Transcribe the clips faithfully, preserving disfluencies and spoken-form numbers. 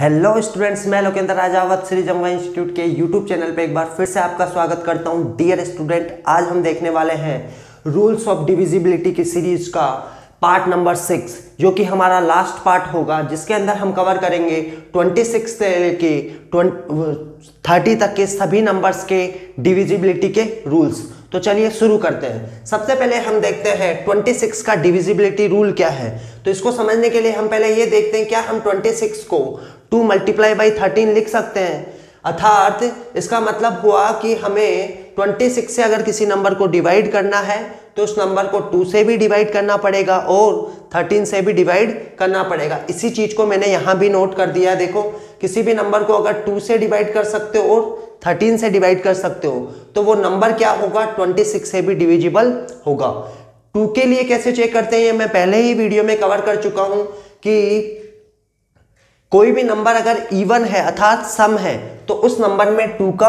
Hello students, मैं Lokendra Rajawat Shri Jamwai institute के YouTube channel पे एक बार फिर से आपका स्वागत करता हूँ। डियर स्टूडेंट, आज हम देखने वाले हैं रूल्स ऑफ डिविजिबिलिटी की सीरीज का पार्ट नंबर सिक्स, जो कि हमारा लास्ट पार्ट होगा, जिसके अंदर हम कवर करेंगे छब्बीस से लेके तीस तक के सभी नंबर्स के डिविजिबिलिटी के रूल्स। तो चलिए शुरू करते हैं। सबसे पहले हम देखते हैं छब्बीस का डिविजिबिलिटी रूल क्या है। तो इसको समझने के लिए हम पहले ये देखते हैं, क्या हम छब्बीस को टू मल्टीप्लाई बाई थर्टीन लिख सकते हैं? अर्थात इसका मतलब हुआ कि हमें छब्बीस से अगर किसी नंबर को डिवाइड करना है तो उस नंबर को टू से भी डिवाइड करना पड़ेगा और थर्टीन से भी डिवाइड करना पड़ेगा। इसी चीज़ को मैंने यहाँ भी नोट कर दिया। देखो, किसी भी नंबर को अगर टू से डिवाइड कर सकते हो और थर्टीन से डिवाइड कर सकते हो तो वो नंबर क्या होगा, छब्बीस से भी डिविजिबल होगा। टू के लिए कैसे चेक करते हैं, मैं पहले ही वीडियो में कवर कर चुका हूँ कि कोई भी नंबर अगर इवन है अर्थात सम है तो उस नंबर में टू का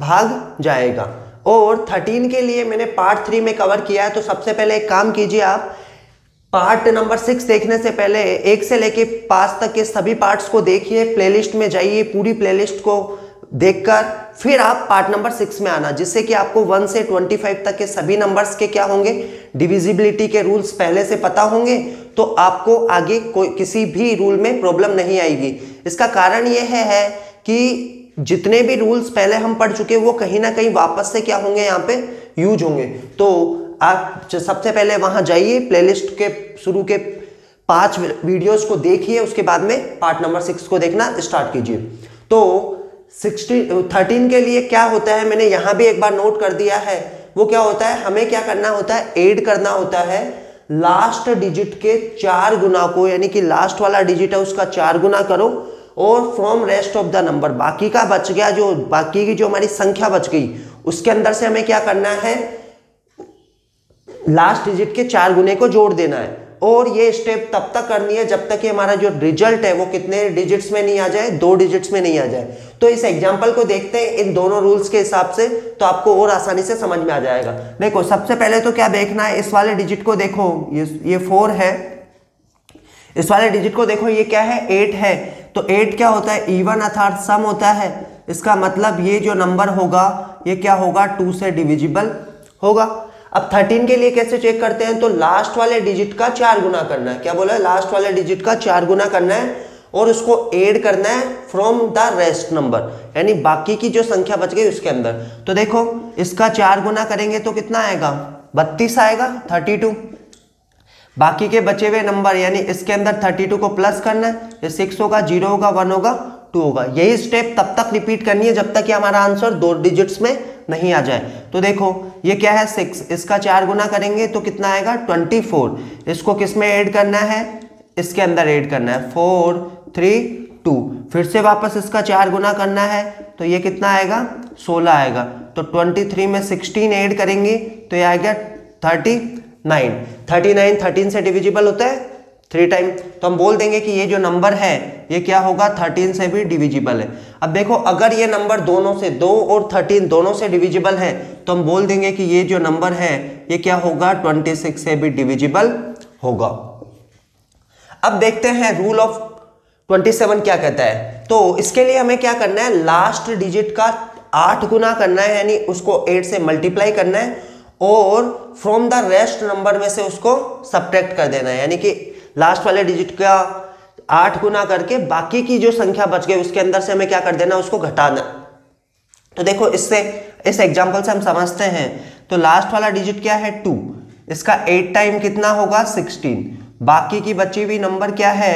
भाग जाएगा। और थर्टीन के लिए मैंने पार्ट थ्री में कवर किया है। तो सबसे पहले एक काम कीजिए, आप पार्ट नंबर सिक्स देखने से पहले एक से लेके पाँच तक के सभी पार्ट्स को देखिए, प्लेलिस्ट में जाइए, पूरी प्लेलिस्ट को देखकर फिर आप पार्ट नंबर सिक्स में आना, जिससे कि आपको वन से ट्वेंटी फाइव तक के सभी नंबर्स के क्या होंगे, डिविजिबिलिटी के रूल्स पहले से पता होंगे, तो आपको आगे कोई किसी भी रूल में प्रॉब्लम नहीं आएगी। इसका कारण यह है, है कि जितने भी रूल्स पहले हम पढ़ चुके वो कहीं ना कहीं वापस से क्या होंगे, यहाँ पे यूज होंगे। तो आप सबसे पहले वहाँ जाइए, प्लेलिस्ट के शुरू के पांच वीडियोस को देखिए, उसके बाद में पार्ट नंबर सिक्स को देखना स्टार्ट कीजिए। तो सिक्सटीन थर्टीन के लिए क्या होता है, मैंने यहाँ भी एक बार नोट कर दिया है। वो क्या होता है, हमें क्या करना होता है, ऐड करना होता है लास्ट डिजिट के चार गुना को, यानी कि लास्ट वाला डिजिट है उसका चार गुना करो और from rest of the number, बाकी का बच गया जो बाकी की जो हमारी संख्या बच गई उसके अंदर से हमें क्या करना है, लास्ट डिजिट के चार गुने को जोड़ देना है। और ये स्टेप तब तक करनी है जब तक कि हमारा जो रिजल्ट है वो कितने डिजिट्स में नहीं आ जाए, दो डिजिट्स में नहीं आ जाए। तो इस एग्जाम्पल को देखते हैं इन दोनों रूल्स के हिसाब से, तो आपको और आसानी से समझ में आ जाएगा। देखो, सबसे पहले तो क्या देखना है, इस वाले डिजिट को देखो, ये ये फोर है, इस वाले डिजिट को देखो, ये क्या है, एट है। तो एट क्या होता है, इवन अर्थात सम होता है। इसका मतलब ये जो नंबर होगा ये क्या होगा, टू से डिविजिबल होगा। अब थर्टीन के लिए कैसे चेक करते हैं, तो लास्ट वाले डिजिट का चार गुना करना है। क्या बोला है, लास्ट वाले डिजिट का चार गुना करना है और उसको ऐड करना है फ्रॉम द रेस्ट नंबर, यानी बाकी की जो संख्या बच गई उसके अंदर। तो देखो, इसका चार गुना करेंगे तो कितना आएगा, बत्तीस आएगा, थर्टी टू। बाकी के बचे हुए नंबर यानी इसके अंदर थर्टी टू को प्लस करना है, सिक्स होगा, जीरो होगा, वन होगा, टू होगा। यही स्टेप तब तक रिपीट करनी है जब तक कि हमारा आंसर दो डिजिट्स में नहीं आ जाए। तो देखो, ये क्या है, सिक्स, इसका चार गुना करेंगे तो कितना आएगा, ट्वेंटी फोर। इसको किस में ऐड करना है, इसके अंदर ऐड करना है, फोर थ्री टू। फिर से वापस इसका चार गुना करना है तो ये कितना आएगा, सोलह आएगा। तो ट्वेंटी थ्री में सिक्सटीन ऐड करेंगे तो ये आ गया thirty nine. Thirty nine thirteen से डिविजिबल होता है थ्री टाइम, तो हम बोल देंगे कि ये जो नंबर है ये क्या होगा, थर्टीन से भी डिविजिबल है। अब देखो, अगर ये नंबर दोनों से, दो और थर्टीन दोनों से डिविजिबल है तो हम बोल देंगे कि ये जो नंबर है ये क्या होगा, ट्वेंटी सिक्स से भी डिविजिबल होगा। अब देखते हैं रूल ऑफ ट्वेंटी सेवन क्या कहता है। तो इसके लिए हमें क्या करना है, लास्ट डिजिट का आठ गुना करना है, यानी उसको एट से मल्टीप्लाई करना है और फ्रॉम द रेस्ट नंबर में से उसको सब्ट्रैक्ट कर देना है, यानी कि लास्ट वाले डिजिट का आठ गुना करके बाकी की जो संख्या बच गई उसके अंदर से हमें क्या कर देना है, उसको घटाना। तो देखो, इससे इस एग्जांपल से हम समझते हैं, तो लास्ट वाला डिजिट क्या है, टू, इसका एट टाइम कितना होगा, सिक्सटीन। बाकी की बची हुई नंबर क्या है,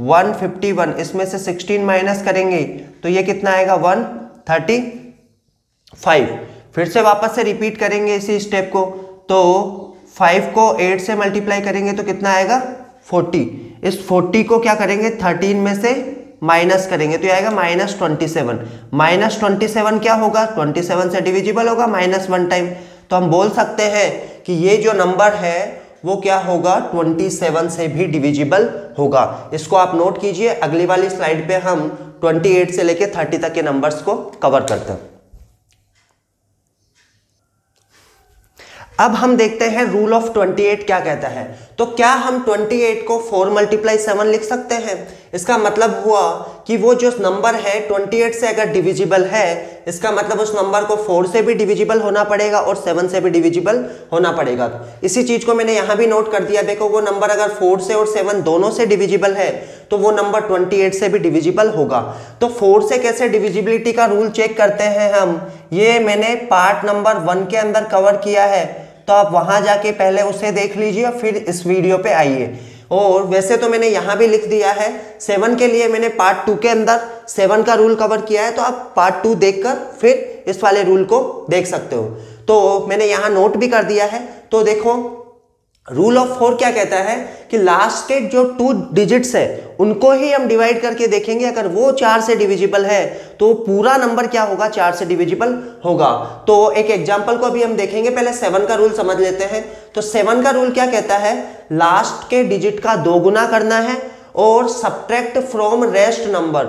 वन फिफ्टी वन, इसमें से सिक्सटीन माइनस करेंगे तो ये कितना आएगा, वन थर्टी फाइव। फिर से वापस से रिपीट करेंगे इसी स्टेप को, तो फाइव को एट से मल्टीप्लाई करेंगे तो कितना आएगा, फोर्टी। इस फोर्टी को क्या करेंगे, थर्टीन में से माइनस करेंगे तो ये आएगा minus twenty seven. Minus twenty seven क्या होगा, ट्वेंटी सेवन से डिविजिबल होगा माइनस वन टाइम। तो हम बोल सकते हैं कि ये जो नंबर है वो क्या होगा, ट्वेंटी सेवन से भी डिविजिबल होगा। इसको आप नोट कीजिए, अगली वाली स्लाइड पर हम ट्वेंटी एट से लेकर थर्टी तक के नंबर्स को कवर करते हैं। अब हम देखते हैं रूल ऑफ ट्वेंटी एट क्या कहता है। तो क्या हम ट्वेंटी एट को फोर मल्टीप्लाई सेवन लिख सकते हैं? इसका मतलब हुआ कि वो जो नंबर है अट्ठाईस से अगर डिविजिबल है, इसका मतलब उस नंबर को चार से भी डिविजिबल होना पड़ेगा और सात से भी डिविजिबल होना पड़ेगा। इसी चीज को मैंने यहाँ भी नोट कर दिया। देखो वो नंबर अगर चार से और सात दोनों से डिविजिबल है तो वो नंबर अट्ठाईस से भी डिविजिबल होगा। तो चार से कैसे डिविजिबिलिटी का रूल चेक करते हैं हम, ये मैंने पार्ट नंबर वन के अंदर कवर किया है, तो आप वहां जाके पहले उसे देख लीजिए और फिर इस वीडियो पे आइए। और वैसे तो मैंने यहाँ भी लिख दिया है, सेवन के लिए मैंने पार्ट टू के अंदर सेवन का रूल कवर किया है, तो आप पार्ट टू देखकर फिर इस वाले रूल को देख सकते हो। तो मैंने यहाँ नोट भी कर दिया है। तो देखो रूल ऑफ फोर क्या कहता है कि लास्ट के जो टू डिजिट्स है उनको ही हम डिवाइड करके देखेंगे, अगर वो चार से डिविजिबल है तो पूरा नंबर क्या होगा, चार से डिविजिबल होगा। तो एक एग्जांपल को अभी हम देखेंगे, पहले सेवन का रूल समझ लेते हैं। तो सेवन का रूल क्या कहता है, लास्ट के डिजिट का दो गुना करना है और सब्ट्रैक्ट फ्रॉम रेस्ट नंबर,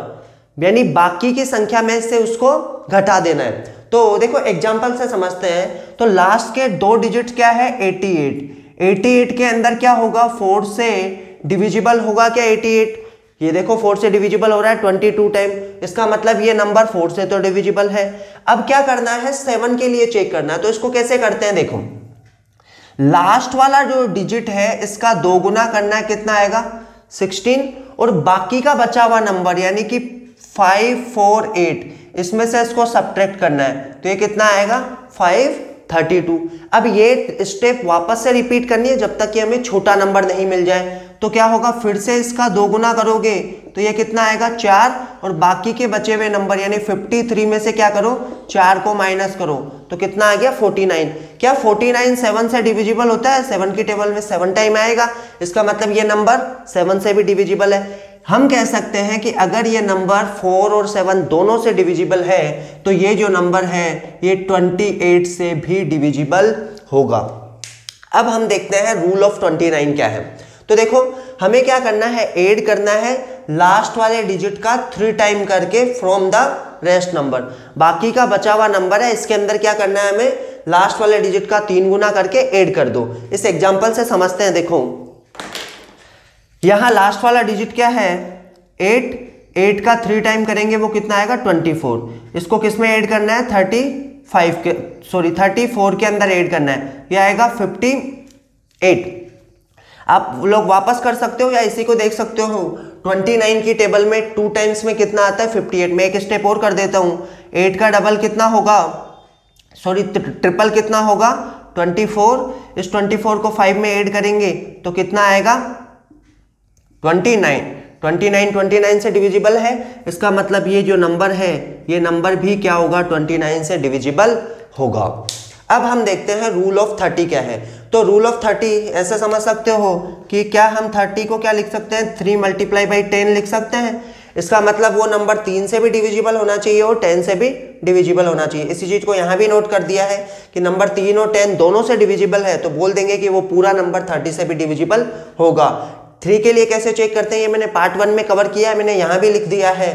यानी बाकी की संख्या में से उसको घटा देना है। तो देखो एग्जाम्पल से समझते हैं। तो लास्ट के दो डिजिट क्या है, एटी एट अट्ठासी के अंदर क्या होगा, चार से डिविजिबल होगा क्या अट्ठासी? ये देखो चार से डिविजिबल हो रहा है बाईस टाइम, इसका मतलब ये नंबर चार से तो डिविजिबल है। अब क्या करना है, सात के लिए चेक करना है। तो इसको कैसे करते हैं, देखो लास्ट वाला जो डिजिट है इसका दो गुना करना है, कितना आएगा सोलह, और बाकी का बचा हुआ नंबर यानी कि पाँच सौ अड़तालीस, इसमें से इसको सब्ट्रैक्ट करना है। तो ये कितना आएगा पाँच सौ बत्तीस। अब ये स्टेप वापस से रिपीट करनी है जब तक कि हमें छोटा नंबर नहीं मिल जाए। तो क्या होगा, फिर से इसका दो गुना करोगे तो ये कितना आएगा चार, और बाकी के बचे हुए नंबर यानी तिरेपन में से क्या करो, चार को माइनस करो, तो कितना आ गया उनचास। क्या उनचास सेवन से डिविजिबल होता है, सेवन की टेबल में सेवन टाइम आएगा, इसका मतलब ये नंबर सेवन से भी डिविजिबल है। हम कह सकते हैं कि अगर ये नंबर फोर और सेवन दोनों से डिविजिबल है तो ये जो नंबर है ये अट्ठाईस से भी डिविजिबल होगा। अब हम देखते हैं रूल ऑफ उनतीस क्या है। तो देखो हमें क्या करना है, ऐड करना है लास्ट वाले डिजिट का थ्री टाइम करके फ्रॉम द रेस्ट नंबर, बाकी का बचा हुआ नंबर है इसके अंदर क्या करना है हमें, लास्ट वाले डिजिट का तीन गुना करके ऐड कर दो। इस एग्जाम्पल से समझते हैं। देखो यहाँ लास्ट वाला डिजिट क्या है एट, एट का थ्री टाइम करेंगे वो कितना आएगा चौबीस, इसको किस में ऐड करना है पैंतीस के सॉरी चौंतीस के अंदर ऐड करना है, ये आएगा अट्ठावन। आप लोग वापस कर सकते हो या इसी को देख सकते हो, उनतीस की टेबल में टू टाइम्स में कितना आता है अट्ठावन। मैं एक स्टेप और कर देता हूँ, एट का डबल कितना होगा सॉरी ट्रिपल कितना होगा चौबीस, इस चौबीस को फाइव में ऐड करेंगे तो कितना आएगा उनतीस, उनतीस, उनतीस से डिविजिबल है, इसका मतलब ये जो नंबर है ये नंबर भी क्या होगा उनतीस से डिविजिबल होगा। अब हम देखते हैं रूल ऑफ तीस क्या है। तो रूल ऑफ तीस ऐसे समझ सकते हो कि क्या हम तीस को क्या लिख सकते हैं, थ्री मल्टीप्लाई बाई टेन लिख सकते हैं, इसका मतलब वो नंबर तीन से भी डिविजिबल होना चाहिए और टेन से भी डिविजिबल होना चाहिए। इसी चीज़ को यहाँ भी नोट कर दिया है कि नंबर तीन और टेन दोनों से डिविजिबल है तो बोल देंगे कि वो पूरा नंबर तीस से भी डिविजिबल होगा। थ्री के लिए कैसे चेक करते हैं, ये मैंने पार्ट वन में कवर किया है, मैंने यहाँ भी लिख दिया है।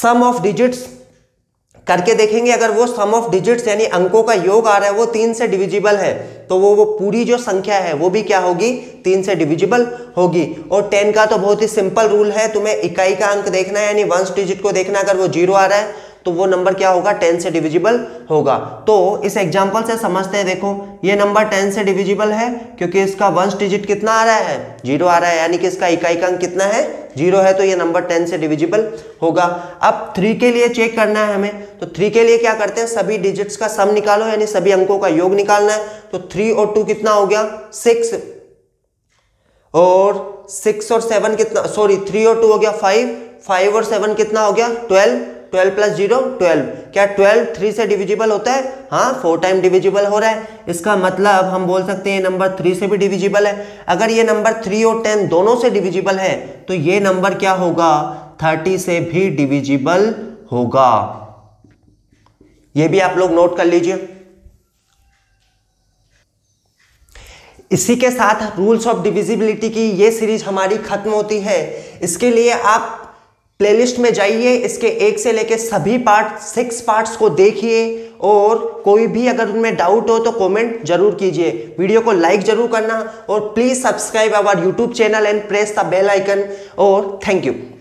सम ऑफ डिजिट्स करके देखेंगे, अगर वो सम ऑफ डिजिट्स यानी अंकों का योग आ रहा है वो तीन से डिविजिबल है तो वो वो पूरी जो संख्या है वो भी क्या होगी, तीन से डिविजिबल होगी। और टेन का तो बहुत ही सिंपल रूल है, तुम्हें इकाई का अंक देखना है यानी वंस डिजिट को देखना, अगर वो जीरो आ रहा है तो वो नंबर क्या होगा टेन से डिविजिबल होगा। तो इस एग्जांपल से समझते हैं। देखो ये नंबर टेन से डिविजिबल है क्योंकि इसका वंस डिजिट कितना आ रहा है, जीरो आ रहा है, यानी कि इसका इकाई का अंक कितना है, जीरो है, तो ये नंबर टेन से डिविजिबल होगा। अब थ्री के लिए चेक करना है हमें। तो थ्री के लिए क्या करते हैं, सभी डिजिट्स का सम निकालो यानी सभी अंकों का योग निकालना है। तो थ्री और टू कितना हो गया सिक्स, और सिक्स और सेवन कितना सॉरी थ्री और टू हो गया फाइव, फाइव और सेवन कितना हो गया twelve, twelve plus zero twelve. क्या ट्वेल्व थ्री से डिविजिबल होता है, हाँ फोर टाइम डिविजिबल हो रहा है, इसका मतलब हम बोल सकते हैं ये नंबर थ्री से भी डिविजिबल है। अगर ये नंबर थ्री और टेन दोनों से डिविजिबल है तो ये नंबर क्या होगा तीस से भी डिविजिबल होगा। ये भी आप लोग नोट कर लीजिए। इसी के साथ रूल्स ऑफ डिविजिबिलिटी की ये सीरीज हमारी खत्म होती है। इसके लिए आप प्लेलिस्ट में जाइए, इसके एक से लेके सभी पार्ट सिक्स पार्ट्स को देखिए, और कोई भी अगर उनमें डाउट हो तो कमेंट जरूर कीजिए, वीडियो को लाइक जरूर करना, और please subscribe our YouTube channel and press the bell icon. और थैंक यू।